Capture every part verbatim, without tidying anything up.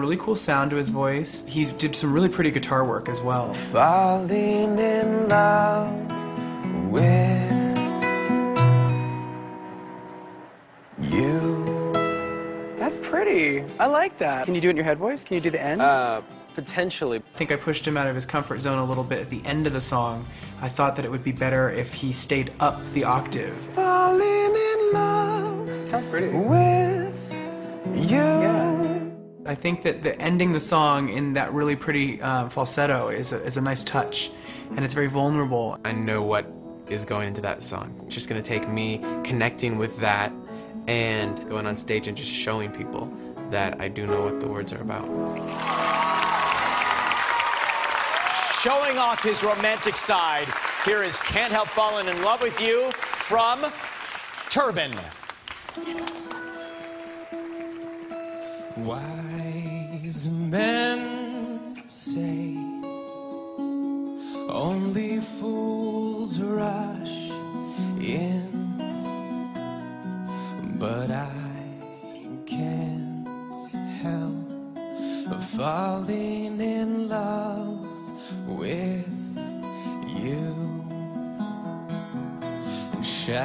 Really cool sound to his voice. He did some really pretty guitar work as well. Falling in love with you. That's pretty. I like that. Can you do it in your head voice? Can you do the end? Uh, potentially. I think I pushed him out of his comfort zone a little bit at the end of the song. I thought that it would be better if he stayed up the octave. Falling in love. Sounds pretty. With you. Yeah. I think that the ending the song in that really pretty uh, falsetto is a, is a nice touch, and it's very vulnerable. I know what is going into that song. It's just going to take me connecting with that and going on stage and just showing people that I do know what the words are about. Showing off his romantic side, here is Can't Help Falling In Love With You from Urban. Wise men say only fools rush in, but I can't help falling in love with you. And shall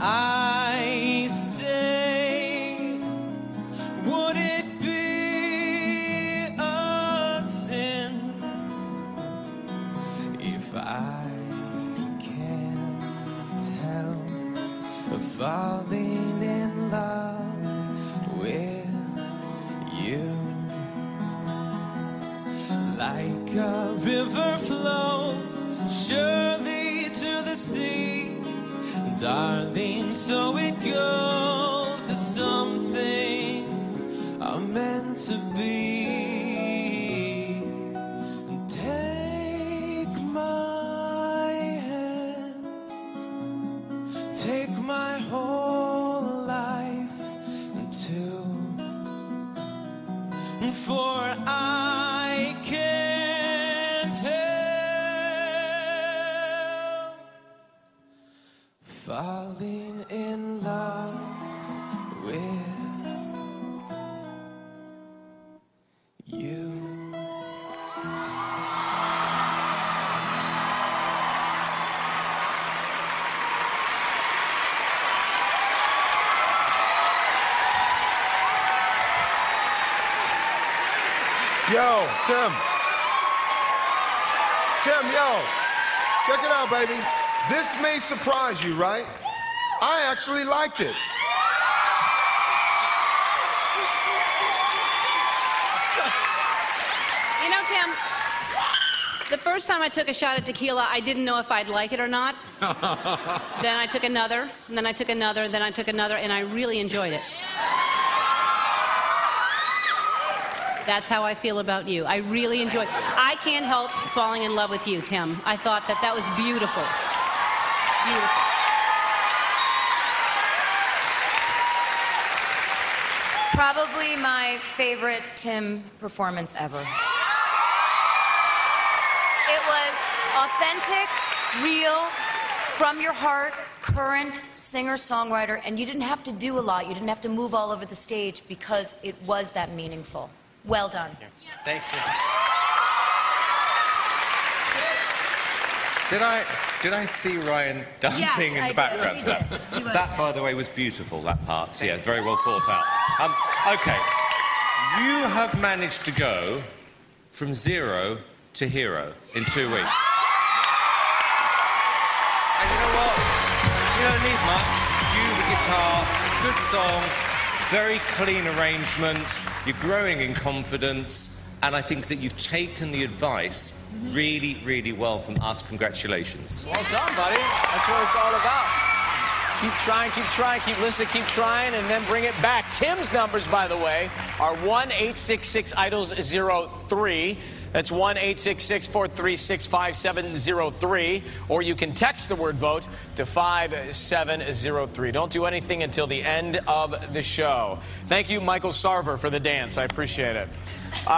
I stay? Would it be a sin if I can't help falling in love with you? Like a river flows surely to the sea, darling, so it goes, that something are meant to be. Take my hand, take my whole life too, for I can't help falling in love with you. Yo, Tim. Tim, yo. Check it out, baby. This may surprise you, right? I actually liked it. You know, Tim, the first time I took a shot at tequila, I didn't know if I'd like it or not. Then I took another, and then I took another, and then I took another, and I really enjoyed it. That's how I feel about you. I really enjoyed it. I can't help falling in love with you, Tim. I thought that that was beautiful. Beautiful. Probably my favorite Tim performance ever. It was authentic, real, from your heart, current singer-songwriter, and you didn't have to do a lot. You didn't have to move all over the stage because it was that meaningful. Well done. Thank you. Did I, did I see Ryan dancing yes, in the I background? Did. He did. He that, by the way, was beautiful, that part. Thank yeah, you. Very well thought out. Um, okay. You have managed to go from zero to hero in two weeks. And you know what? You don't need much. You, the guitar, good song, very clean arrangement. You're growing in confidence. And I think that you've taken the advice really, really well from us. Congratulations. Well done, buddy. That's what it's all about. Keep trying, keep trying, keep listening, keep trying, and then bring it back. Tim's numbers, by the way, are one eight six six idols zero three. That's one eight six six four three six five seven zero three. Or you can text the word VOTE to five seven zero three. Don't do anything until the end of the show. Thank you, Michael Sarver, for the dance. I appreciate it. Uh,